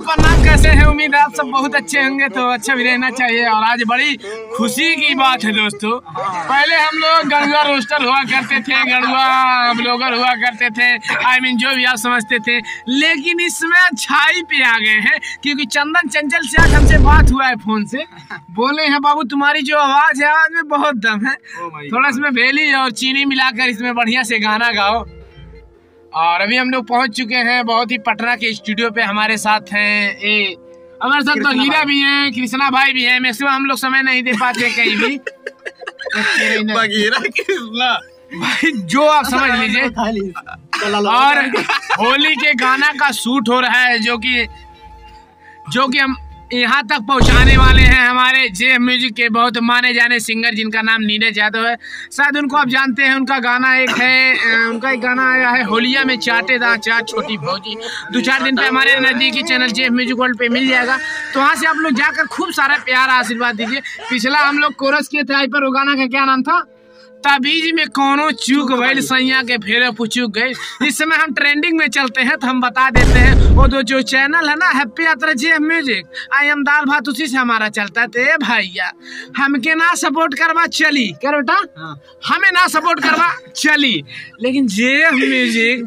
प्रणाम, कैसे हैं? उम्मीद है आप सब बहुत अच्छे होंगे, तो अच्छा भी रहना चाहिए। और आज बड़ी खुशी की बात है दोस्तों, पहले हम लोग गड़ुआ रोस्टर हुआ करते थे, गड़ुआ ब्लॉगर हुआ करते थे, I mean, जो भी आप समझते थे, लेकिन इसमें अच्छाई पे आ गए हैं क्योंकि चंदन चंचल से हमसे बात हुआ है फोन से, बोले हैं बाबू तुम्हारी जो आवाज़ है, आवाज़ में बहुत दम है, थोड़ा इसमें बेली और चीनी मिलाकर इसमें बढ़िया से गाना गाओ। और अभी हम लोग पहुंच चुके हैं बहुत ही पटना के स्टूडियो पे। हमारे साथ हैं हमारे साथ तो हीरा भी हैं, कृष्णा भाई भी हैं। मैक्सिमम हम लोग समय नहीं दे पाते कहीं भी भाई, जो आप समझ लीजिए। और होली के गाना का शूट हो रहा है जो कि हम यहाँ तक पहुँचाने वाले हैं। हमारे जेएफ म्यूजिक के बहुत माने जाने सिंगर जिनका नाम नीरज यादव है, शायद उनको आप जानते हैं। उनका गाना एक है, उनका एक गाना आया है होलिया में चाटे दा चाट छोटी भौजी। 2-4 दिन पे हमारे नज़दीकी चैनल जेएफ म्यूजिक वर्ल्ड पे मिल जाएगा, तो वहाँ से आप लोग जाकर खूब सारा प्यार आशीर्वाद दीजिए। पिछला हम लोग कोरस किए थे आई पर, वो गाना का क्या नाम था? तबीज में कोनो चूक भैल सैया के फेरे पुचूक गए। इस समय हम ट्रेंडिंग में चलते हैं तो हम बता देते हैं, वो जो चैनल है ना हैप्पी आत्रजी एम म्यूजिक, आई एम दाल भात, उसी से हमारा चलता है। ए भैया हमके ना सपोर्ट करवा चली, क्या बेटा? हमें ना सपोर्ट करवा चली, लेकिन जेएफ म्यूजिक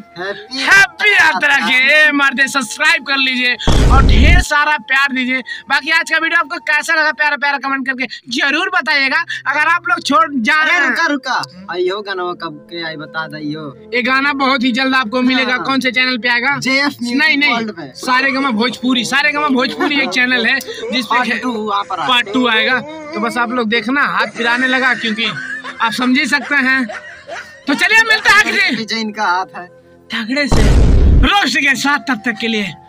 हैप्पी यात्रा के मर्दे सब्सक्राइब कर लीजिए और ढेर सारा प्यार दीजिए। बाकी आज का वीडियो आपको कैसा लगा प्यारा प्यारा कमेंट करके जरूर बताइएगा। अगर आप लोग छोड़ जा रहे आइयो गाना कब के आई बता दियो, ये गाना बहुत ही जल्द आपको मिलेगा। कौन से चैनल पे आएगा? जेएफ नहीं, सारेगामा भोजपुरी। सारेगामा भोजपुरी एक चैनल है जिसपे पार्ट 2 आएगा, तो बस आप लोग देखना। हाथ फिराने लगा क्योंकि आप समझ ही सकते हैं। तो चलिए मिलता है ठाकरे से रोस्ट के साथ, तब तक के लिए।